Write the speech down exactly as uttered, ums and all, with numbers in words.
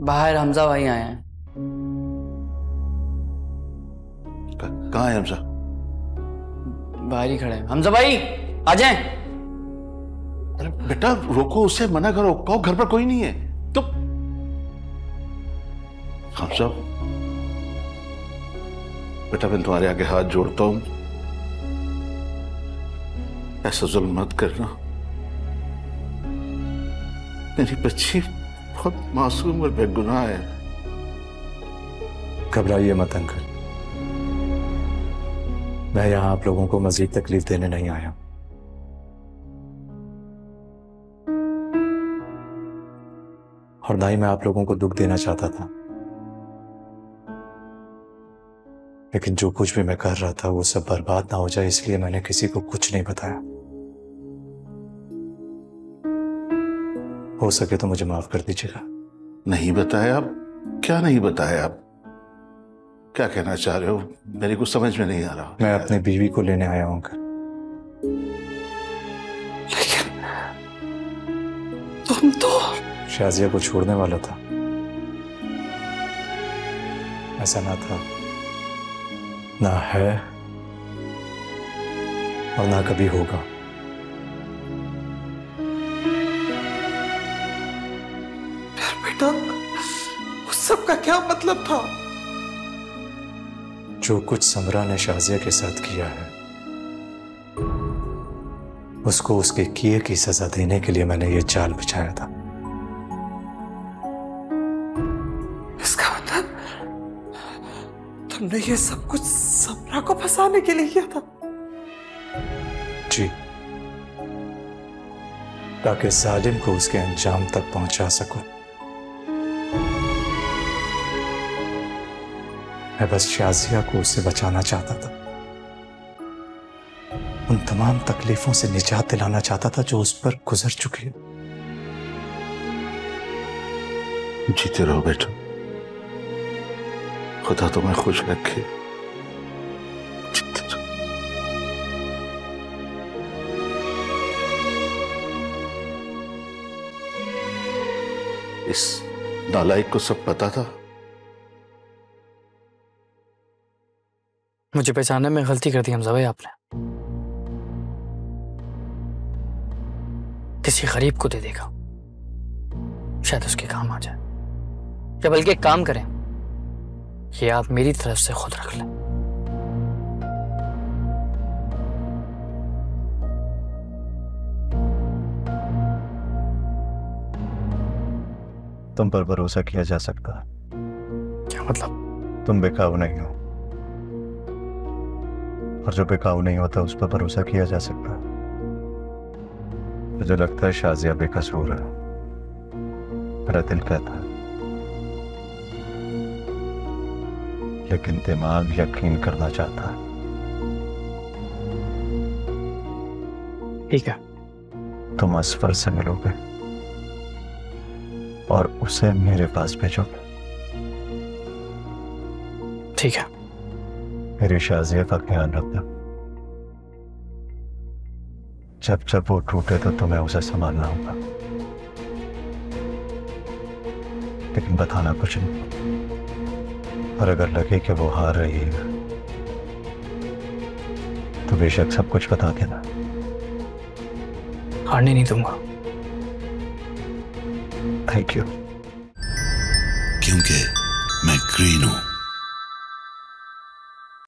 बाहर हमजा भाई आए हैं। कहाँ है हमजा? बाहर ही खड़े हैं। हमजा भाई आ जाएं। अरे बेटा रोको, उससे मना करो, कहो घर पर कोई नहीं है। तो हमजा बेटा मैं तुम्हारे आगे हाथ जोड़ता हूं, ऐसा जुल्म मत करना। मेरी बच्ची बहुत मासूम और बेगुनाह है। घबराइए मत अंकल, मैं यहां आप लोगों को मजीद तकलीफ देने नहीं आया। और ना ही मैं आप लोगों को दुख देना चाहता था, लेकिन जो कुछ भी मैं कर रहा था वो सब बर्बाद ना हो जाए, इसलिए मैंने किसी को कुछ नहीं बताया। हो सके तो मुझे माफ कर दीजिएगा। नहीं बताया? आप क्या नहीं बताया? आप क्या कहना चाह रहे हो? मेरे को समझ में नहीं आ रहा। मैं अपनी बीवी को लेने आया हूं। लेकिन तुम तो शाजिया को छोड़ने वाला था, ऐसा ना था, ना है और ना कभी होगा। बेटा उस सब का क्या मतलब था? जो कुछ समरा ने शाजिया के साथ किया है, उसको उसके किए की सजा देने के लिए मैंने ये चाल बिछाया था। इसका मतलब तुमने ये सब कुछ समरा को फंसाने के लिए किया था? जी, ताकि जालिम को उसके अंजाम तक पहुंचा सकूं। मैं बस शाजिया को उससे बचाना चाहता था, उन तमाम तकलीफों से निजात दिलाना चाहता था जो उस पर गुजर चुकी है। जीते रहो बेटा, खुदा तुम्हें खुश रखे। इस नालायक को सब पता था। मुझे पहचानने में गलती कर दी हमजा भाई आपने। किसी गरीब को दे देगा, शायद उसके काम आ जाए, या बल्कि एक काम करें, ये आप मेरी तरफ से खुद रख लें। तुम पर भरोसा किया जा सकता है। क्या मतलब? तुम बेकाबू नहीं हो, और जो बेकाबू नहीं होता उस पर भरोसा किया जा सकता है। मुझे लगता है शाजिया बेकसूर है, मेरा दिल कहता है, लेकिन दिमाग यकीन करना चाहता है। ठीक है, तुम असफर से मिलोगे और उसे मेरे पास भेजोगे। ठीक है, मेरी शाजिया का ख्याल रखना। जब जब वो टूटे तो तुम्हें उसे संभालना होगा, लेकिन बताना कुछ नहीं। और अगर लगे कि वो हार रही है तो बेशक सब कुछ बता देना। हारने नहीं दूंगा। Thank you. क्योंकि मैं ग्रीन हूं।